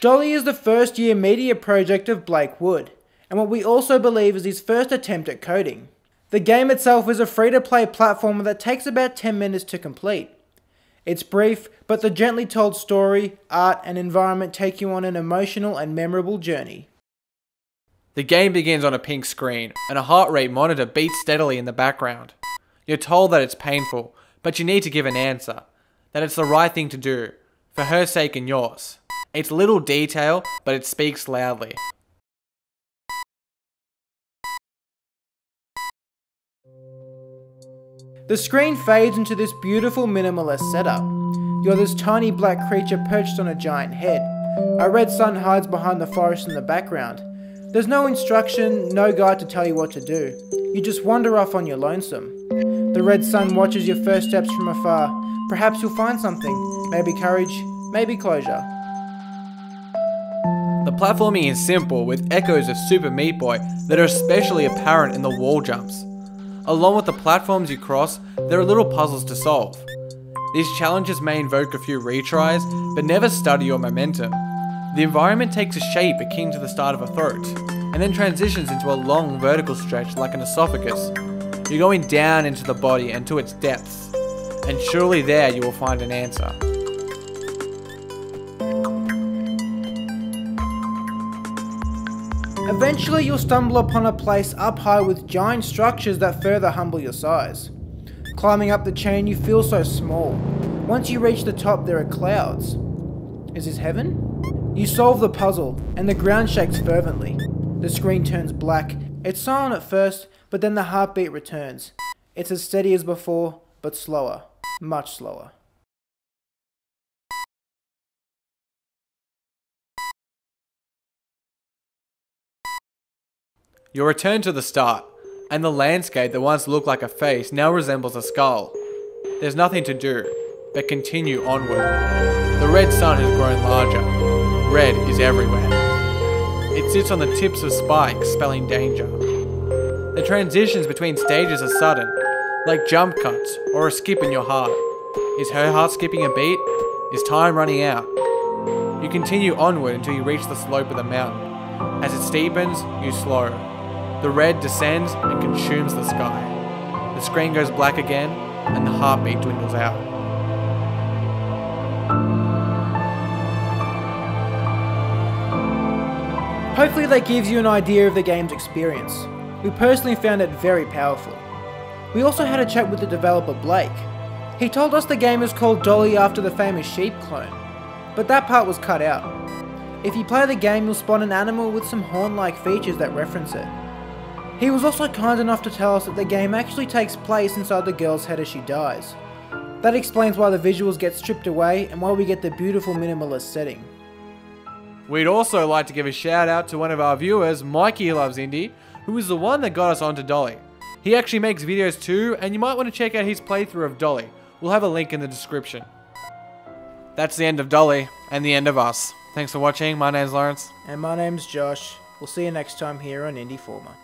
Dolly is the first year media project of Blake Wood, and what we also believe is his first attempt at coding. The game itself is a free-to-play platformer that takes about 10 minutes to complete. It's brief, but the gently told story, art, and environment take you on an emotional and memorable journey. The game begins on a pink screen, and a heart rate monitor beats steadily in the background. You're told that it's painful, but you need to give an answer, that it's the right thing to do, for her sake and yours. It's little detail, but it speaks loudly. The screen fades into this beautiful minimalist setup. You're this tiny black creature perched on a giant head. A red sun hides behind the forest in the background. There's no instruction, no guide to tell you what to do. You just wander off on your lonesome. The red sun watches your first steps from afar. Perhaps you'll find something. Maybe courage, maybe closure. The platforming is simple, with echoes of Super Meat Boy that are especially apparent in the wall jumps. Along with the platforms you cross, there are little puzzles to solve. These challenges may invoke a few retries, but never study your momentum. The environment takes a shape akin to the start of a throat, and then transitions into a long vertical stretch like an esophagus. You're going down into the body and to its depths, and surely there you will find an answer. Eventually you'll stumble upon a place up high with giant structures that further humble your size. Climbing up the chain, you feel so small. Once you reach the top, there are clouds. Is this heaven? You solve the puzzle, and the ground shakes fervently. The screen turns black. It's silent at first, but then the heartbeat returns. It's as steady as before, but slower. Much slower. You return to the start, and the landscape that once looked like a face now resembles a skull. There's nothing to do, but continue onward. The red sun has grown larger. Red is everywhere. It sits on the tips of spikes, spelling danger. The transitions between stages are sudden, like jump cuts or a skip in your heart. Is her heart skipping a beat? Is time running out? You continue onward until you reach the slope of the mountain. As it steepens, you slow. The red descends and consumes the sky. The screen goes black again, and the heartbeat dwindles out. Hopefully that gives you an idea of the game's experience. We personally found it very powerful. We also had a chat with the developer Blake. He told us the game is called Dolly after the famous sheep clone, but that part was cut out. If you play the game, you'll spot an animal with some horn-like features that reference it. He was also kind enough to tell us that the game actually takes place inside the girl's head as she dies. That explains why the visuals get stripped away and why we get the beautiful minimalist setting. We'd also like to give a shout out to one of our viewers, Mikey Loves Indie, who is the one that got us onto Dolly. He actually makes videos too, and you might want to check out his playthrough of Dolly. We'll have a link in the description. That's the end of Dolly, and the end of us. Thanks for watching. My name's Lawrence. And my name's Josh. We'll see you next time here on Indieformer.